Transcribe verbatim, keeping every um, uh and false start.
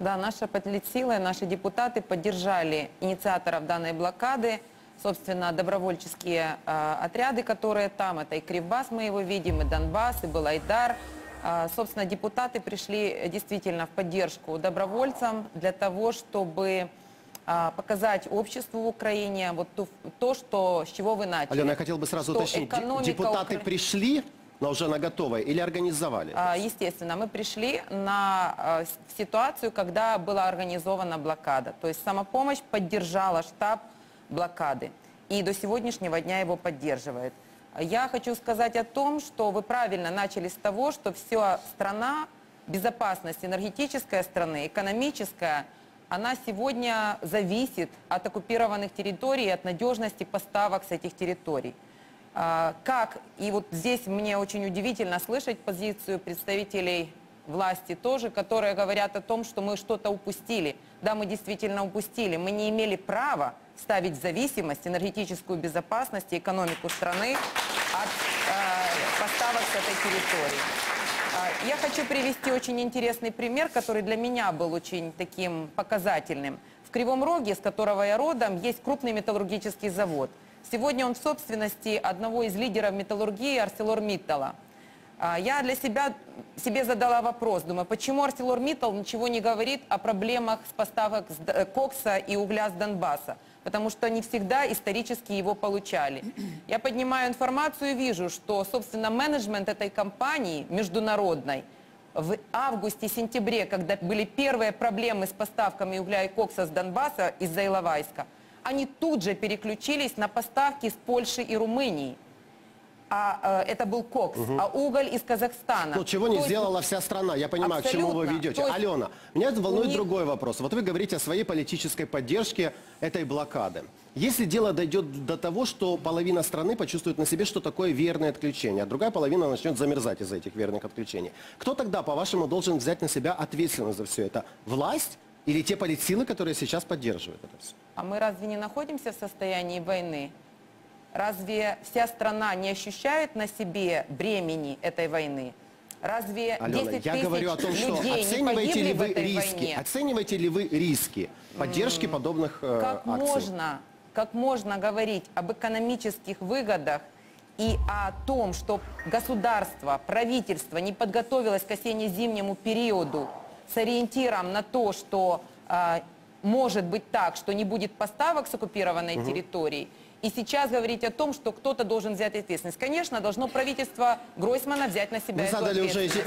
Да, наша политсила и наши депутаты поддержали инициаторов данной блокады. Собственно, добровольческие э, отряды, которые там, это и Кривбас, мы его видим, и Донбасс, и был Айдар. Э, собственно, депутаты пришли действительно в поддержку добровольцам для того, чтобы э, показать обществу в Украине вот ту, то, что, с чего вы начали. Алена, я хотел бы сразу уточнить, депутаты Укра... пришли, но уже на готовое, или организовали? Э, естественно, мы пришли на э, ситуацию, когда была организована блокада. То есть самопомощь поддержала штаб блокады. И до сегодняшнего дня его поддерживает. Я хочу сказать о том, что вы правильно начали с того, что вся страна, безопасность энергетическая страны, экономическая, она сегодня зависит от оккупированных территорий и от надежности поставок с этих территорий. Как, и вот здесь мне очень удивительно слышать позицию представителей власти тоже, которые говорят о том, что мы что-то упустили. Да, мы действительно упустили. Мы не имели права ставить в зависимость энергетическую безопасность и экономику страны от э, поставок с этой территории. Э, я хочу привести очень интересный пример, который для меня был очень таким показательным. В Кривом Роге, с которого я родом, есть крупный металлургический завод. Сегодня он в собственности одного из лидеров металлургии АрселорМиттала. Я для себя себе задала вопрос, думаю, почему АрселорМиттал ничего не говорит о проблемах с поставок кокса и угля с Донбасса, потому что не всегда исторически его получали. Я поднимаю информацию и вижу, что, собственно, менеджмент этой компании международной в августе-сентябре, когда были первые проблемы с поставками угля и кокса с Донбасса из-за Иловайска, они тут же переключились на поставки с Польши и Румынии. А э, это был кокс, угу. а уголь из Казахстана. Ну, чего То не есть... сделала вся страна, я понимаю, абсолютно. К чему вы ведете. Есть... Алена, меня волнует них... другой вопрос. Вот вы говорите о своей политической поддержке этой блокады. Если дело дойдет до того, что половина страны почувствует на себе, что такое верное отключение, а другая половина начнет замерзать из-за этих верных отключений, кто тогда, по-вашему, должен взять на себя ответственность за все это? Власть? Или те политсилы, которые сейчас поддерживают это все? А мы разве не находимся в состоянии войны? Разве вся страна не ощущает на себе бремени этой войны? Разве Алена, десять я тысяч говорю о том, что людей оцениваете не погибли ли вы в этой риски? Войне? Оцениваете ли вы риски поддержки М-м, подобных э, как акций? Можно, как можно говорить об экономических выгодах и о том, что государство, правительство не подготовилось к осенне-зимнему периоду с ориентиром на то, что э, может быть так, что не будет поставок с оккупированной угу. территории? И сейчас говорить о том, что кто-то должен взять ответственность. Конечно, должно правительство Гройсмана взять на себя эту ответственность.